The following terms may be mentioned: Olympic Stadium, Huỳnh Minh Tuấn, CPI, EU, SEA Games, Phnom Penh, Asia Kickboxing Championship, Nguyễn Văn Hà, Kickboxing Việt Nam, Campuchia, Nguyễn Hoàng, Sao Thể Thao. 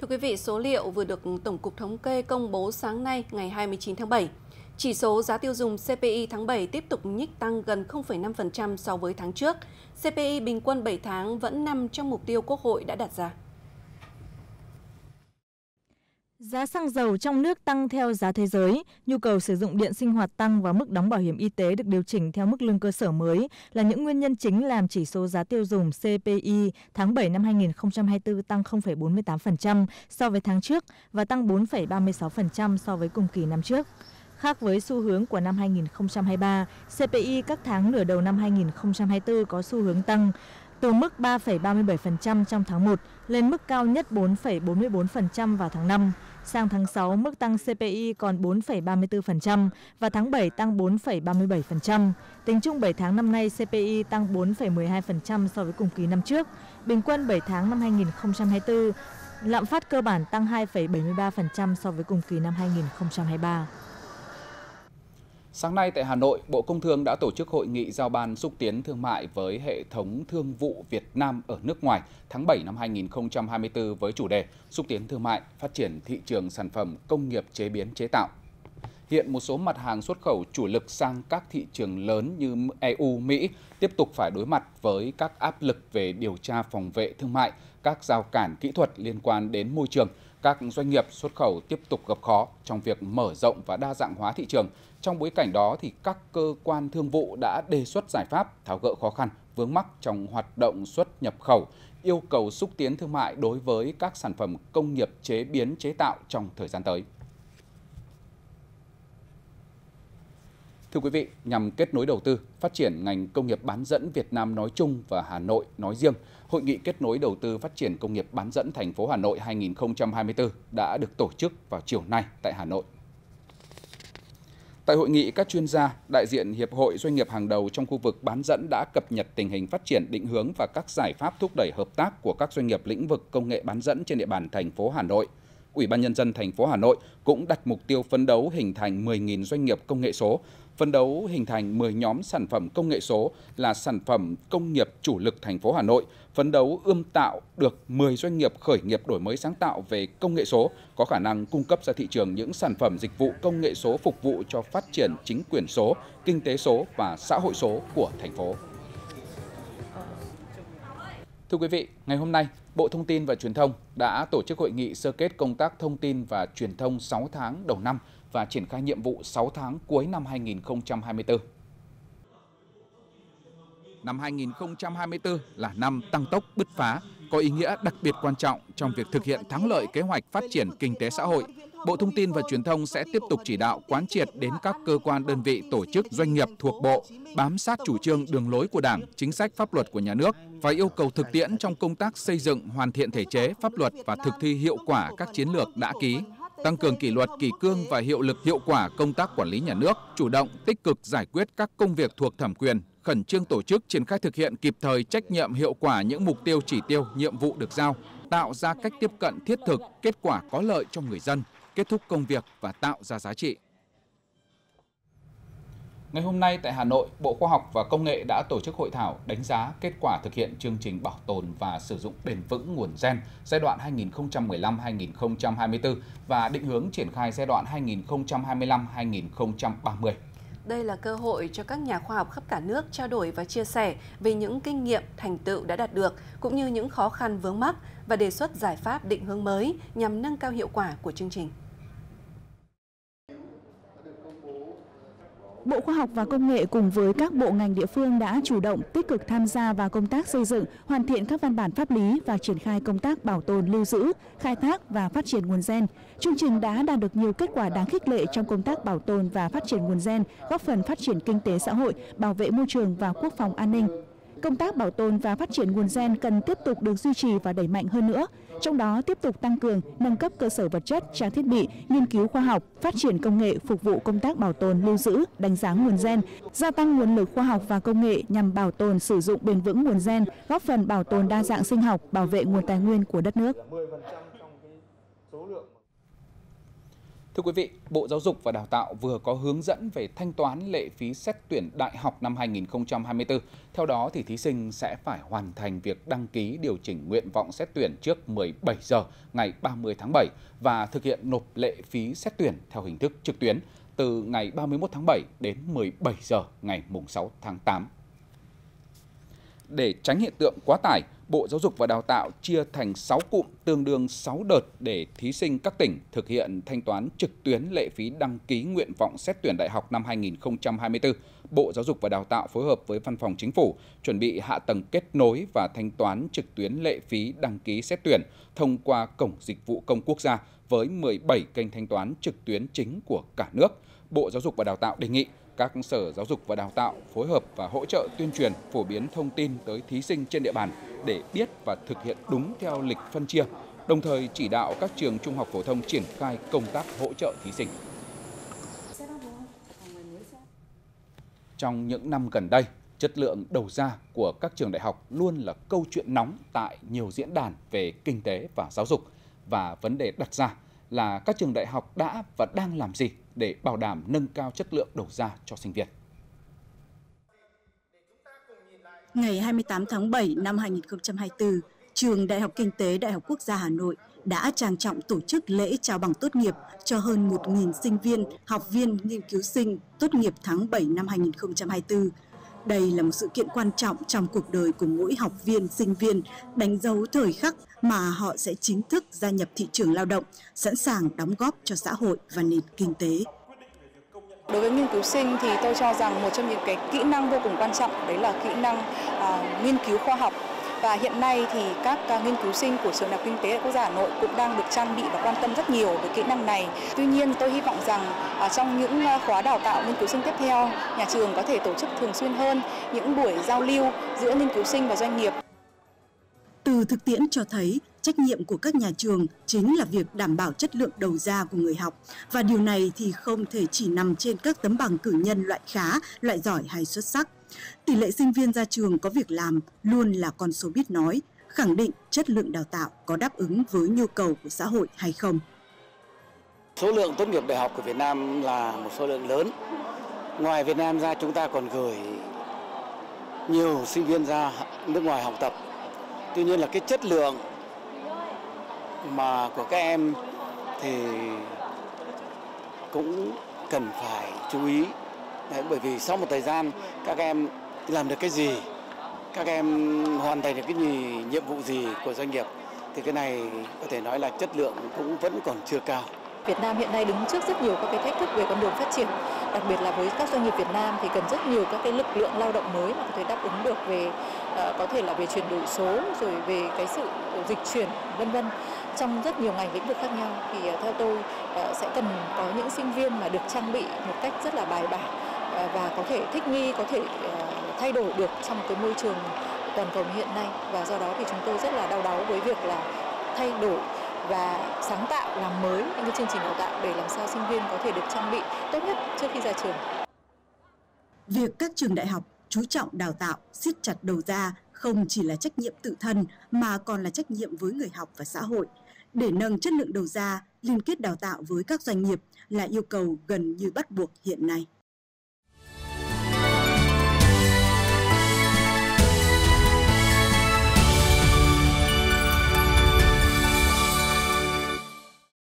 Thưa quý vị, số liệu vừa được Tổng cục Thống kê công bố sáng nay ngày 29 tháng 7. Chỉ số giá tiêu dùng CPI tháng 7 tiếp tục nhích tăng gần 0,5% so với tháng trước. CPI bình quân 7 tháng vẫn nằm trong mục tiêu Quốc hội đã đặt ra. Giá xăng dầu trong nước tăng theo giá thế giới, nhu cầu sử dụng điện sinh hoạt tăng và mức đóng bảo hiểm y tế được điều chỉnh theo mức lương cơ sở mới là những nguyên nhân chính làm chỉ số giá tiêu dùng CPI tháng 7 năm 2024 tăng 0,48% so với tháng trước và tăng 4,36% so với cùng kỳ năm trước. Khác với xu hướng của năm 2023, CPI các tháng nửa đầu năm 2024 có xu hướng tăng, từ mức 3,37% trong tháng 1 lên mức cao nhất 4,44% vào tháng 5. Sang tháng 6, mức tăng CPI còn 4,34% và tháng 7 tăng 4,37%. Tính chung 7 tháng năm nay, CPI tăng 4,12% so với cùng kỳ năm trước. Bình quân 7 tháng năm 2024, lạm phát cơ bản tăng 2,73% so với cùng kỳ năm 2023. Sáng nay tại Hà Nội, Bộ Công Thương đã tổ chức hội nghị giao ban xúc tiến thương mại với hệ thống thương vụ Việt Nam ở nước ngoài tháng 7 năm 2024 với chủ đề Xúc tiến thương mại, phát triển thị trường sản phẩm công nghiệp chế biến chế tạo. Hiện một số mặt hàng xuất khẩu chủ lực sang các thị trường lớn như EU, Mỹ tiếp tục phải đối mặt với các áp lực về điều tra phòng vệ thương mại, các rào cản kỹ thuật liên quan đến môi trường. Các doanh nghiệp xuất khẩu tiếp tục gặp khó trong việc mở rộng và đa dạng hóa thị trường. Trong bối cảnh đó, thì các cơ quan thương vụ đã đề xuất giải pháp tháo gỡ khó khăn, vướng mắc trong hoạt động xuất nhập khẩu, yêu cầu xúc tiến thương mại đối với các sản phẩm công nghiệp chế biến chế tạo trong thời gian tới. Thưa quý vị, nhằm kết nối đầu tư, phát triển ngành công nghiệp bán dẫn Việt Nam nói chung và Hà Nội nói riêng, Hội nghị kết nối đầu tư phát triển công nghiệp bán dẫn thành phố Hà Nội 2024 đã được tổ chức vào chiều nay tại Hà Nội. Tại hội nghị, các chuyên gia, đại diện Hiệp hội Doanh nghiệp hàng đầu trong khu vực bán dẫn đã cập nhật tình hình phát triển định hướng và các giải pháp thúc đẩy hợp tác của các doanh nghiệp lĩnh vực công nghệ bán dẫn trên địa bàn thành phố Hà Nội. Ủy ban Nhân dân thành phố Hà Nội cũng đặt mục tiêu phấn đấu hình thành 10.000 doanh nghiệp công nghệ số, phấn đấu hình thành 10 nhóm sản phẩm công nghệ số là sản phẩm công nghiệp chủ lực thành phố Hà Nội, phấn đấu ươm tạo được 10 doanh nghiệp khởi nghiệp đổi mới sáng tạo về công nghệ số, có khả năng cung cấp ra thị trường những sản phẩm dịch vụ công nghệ số phục vụ cho phát triển chính quyền số, kinh tế số và xã hội số của thành phố. Thưa quý vị, ngày hôm nay, Bộ Thông tin và Truyền thông đã tổ chức hội nghị sơ kết công tác thông tin và truyền thông 6 tháng đầu năm và triển khai nhiệm vụ 6 tháng cuối năm 2024. Năm 2024 là năm tăng tốc bứt phá, có ý nghĩa đặc biệt quan trọng trong việc thực hiện thắng lợi kế hoạch phát triển kinh tế xã hội. Bộ Thông tin và Truyền thông sẽ tiếp tục chỉ đạo quán triệt đến các cơ quan đơn vị, tổ chức, doanh nghiệp thuộc Bộ, bám sát chủ trương đường lối của Đảng, chính sách pháp luật của nhà nước và yêu cầu thực tiễn trong công tác xây dựng, hoàn thiện thể chế, pháp luật và thực thi hiệu quả các chiến lược đã ký, tăng cường kỷ luật, kỷ cương và hiệu lực hiệu quả công tác quản lý nhà nước, chủ động, tích cực giải quyết các công việc thuộc thẩm quyền, khẩn trương tổ chức triển khai thực hiện kịp thời trách nhiệm hiệu quả những mục tiêu chỉ tiêu, nhiệm vụ được giao, tạo ra cách tiếp cận thiết thực, kết quả có lợi cho người dân, kết thúc công việc và tạo ra giá trị. Ngày hôm nay tại Hà Nội, Bộ Khoa học và Công nghệ đã tổ chức hội thảo đánh giá kết quả thực hiện chương trình bảo tồn và sử dụng bền vững nguồn gen giai đoạn 2015-2024 và định hướng triển khai giai đoạn 2025-2030. Đây là cơ hội cho các nhà khoa học khắp cả nước trao đổi và chia sẻ về những kinh nghiệm, thành tựu đã đạt được, cũng như những khó khăn vướng mắc và đề xuất giải pháp định hướng mới nhằm nâng cao hiệu quả của chương trình. Bộ Khoa học và Công nghệ cùng với các bộ ngành địa phương đã chủ động tích cực tham gia vào công tác xây dựng, hoàn thiện các văn bản pháp lý và triển khai công tác bảo tồn, lưu giữ, khai thác và phát triển nguồn gen. Chương trình đã đạt được nhiều kết quả đáng khích lệ trong công tác bảo tồn và phát triển nguồn gen, góp phần phát triển kinh tế xã hội, bảo vệ môi trường và quốc phòng an ninh. Công tác bảo tồn và phát triển nguồn gen cần tiếp tục được duy trì và đẩy mạnh hơn nữa, trong đó tiếp tục tăng cường, nâng cấp cơ sở vật chất, trang thiết bị, nghiên cứu khoa học, phát triển công nghệ phục vụ công tác bảo tồn, lưu giữ, đánh giá nguồn gen, gia tăng nguồn lực khoa học và công nghệ nhằm bảo tồn, sử dụng bền vững nguồn gen, góp phần bảo tồn đa dạng sinh học, bảo vệ nguồn tài nguyên của đất nước. Thưa quý vị, Bộ Giáo dục và Đào tạo vừa có hướng dẫn về thanh toán lệ phí xét tuyển đại học năm 2024. Theo đó, thì thí sinh sẽ phải hoàn thành việc đăng ký điều chỉnh nguyện vọng xét tuyển trước 17 giờ ngày 30 tháng 7 và thực hiện nộp lệ phí xét tuyển theo hình thức trực tuyến từ ngày 31 tháng 7 đến 17 giờ ngày 6 tháng 8. Để tránh hiện tượng quá tải, Bộ Giáo dục và Đào tạo chia thành 6 cụm tương đương 6 đợt để thí sinh các tỉnh thực hiện thanh toán trực tuyến lệ phí đăng ký nguyện vọng xét tuyển đại học năm 2024. Bộ Giáo dục và Đào tạo phối hợp với Văn phòng Chính phủ chuẩn bị hạ tầng kết nối và thanh toán trực tuyến lệ phí đăng ký xét tuyển thông qua Cổng Dịch vụ Công Quốc gia với 17 kênh thanh toán trực tuyến chính của cả nước. Bộ Giáo dục và Đào tạo đề nghị các sở giáo dục và đào tạo phối hợp và hỗ trợ tuyên truyền, phổ biến thông tin tới thí sinh trên địa bàn để biết và thực hiện đúng theo lịch phân chia, đồng thời chỉ đạo các trường trung học phổ thông triển khai công tác hỗ trợ thí sinh. Trong những năm gần đây, chất lượng đầu ra của các trường đại học luôn là câu chuyện nóng tại nhiều diễn đàn về kinh tế và giáo dục. Và vấn đề đặt ra là các trường đại học đã và đang làm gì để bảo đảm nâng cao chất lượng đầu ra cho sinh viên. Ngày 28 tháng 7 năm 2024, Trường Đại học Kinh tế Đại học Quốc gia Hà Nội đã trang trọng tổ chức lễ trao bằng tốt nghiệp cho hơn 1.000 sinh viên, học viên, nghiên cứu sinh tốt nghiệp tháng 7 năm 2024. Đây là một sự kiện quan trọng trong cuộc đời của mỗi học viên, sinh viên, đánh dấu thời khắc mà họ sẽ chính thức gia nhập thị trường lao động, sẵn sàng đóng góp cho xã hội và nền kinh tế. Đối với nghiên cứu sinh thì tôi cho rằng một trong những cái kỹ năng vô cùng quan trọng đấy là kỹ năng nghiên cứu khoa học. Và hiện nay thì các nghiên cứu sinh của Trường Đại học Kinh tế Quốc gia Hà Nội cũng đang được trang bị và quan tâm rất nhiều về kỹ năng này. Tuy nhiên, tôi hy vọng rằng trong những khóa đào tạo nghiên cứu sinh tiếp theo, nhà trường có thể tổ chức thường xuyên hơn những buổi giao lưu giữa nghiên cứu sinh và doanh nghiệp. Từ thực tiễn cho thấy, trách nhiệm của các nhà trường chính là việc đảm bảo chất lượng đầu ra của người học. Và điều này thì không thể chỉ nằm trên các tấm bằng cử nhân loại khá, loại giỏi hay xuất sắc. Tỷ lệ sinh viên ra trường có việc làm luôn là con số biết nói, khẳng định chất lượng đào tạo có đáp ứng với nhu cầu của xã hội hay không. Số lượng tốt nghiệp đại học của Việt Nam là một số lượng lớn. Ngoài Việt Nam ra, chúng ta còn gửi nhiều sinh viên ra nước ngoài học tập. Tuy nhiên là cái chất lượng mà của các em thì cũng cần phải chú ý. Đấy, bởi vì sau một thời gian các em làm được cái gì, các em hoàn thành được cái nhiệm vụ gì của doanh nghiệp thì cái này có thể nói là chất lượng cũng vẫn còn chưa cao. Việt Nam hiện nay đứng trước rất nhiều các cái thách thức về con đường phát triển, đặc biệt là với các doanh nghiệp Việt Nam thì cần rất nhiều các cái lực lượng lao động mới mà có thể đáp ứng được về có thể là về chuyển đổi số rồi về cái sự dịch chuyển vân vân trong rất nhiều ngành lĩnh vực khác nhau. Thì theo tôi sẽ cần có những sinh viên mà được trang bị một cách rất là bài bản và có thể thích nghi, có thể thay đổi được trong cái môi trường toàn cầu hiện nay, và do đó thì chúng tôi rất là đau đáu với việc là thay đổi và sáng tạo làm mới những cái chương trình đào tạo để làm sao sinh viên có thể được trang bị tốt nhất trước khi ra trường. Việc các trường đại học chú trọng đào tạo, siết chặt đầu ra không chỉ là trách nhiệm tự thân mà còn là trách nhiệm với người học và xã hội. Để nâng chất lượng đầu ra, liên kết đào tạo với các doanh nghiệp là yêu cầu gần như bắt buộc hiện nay.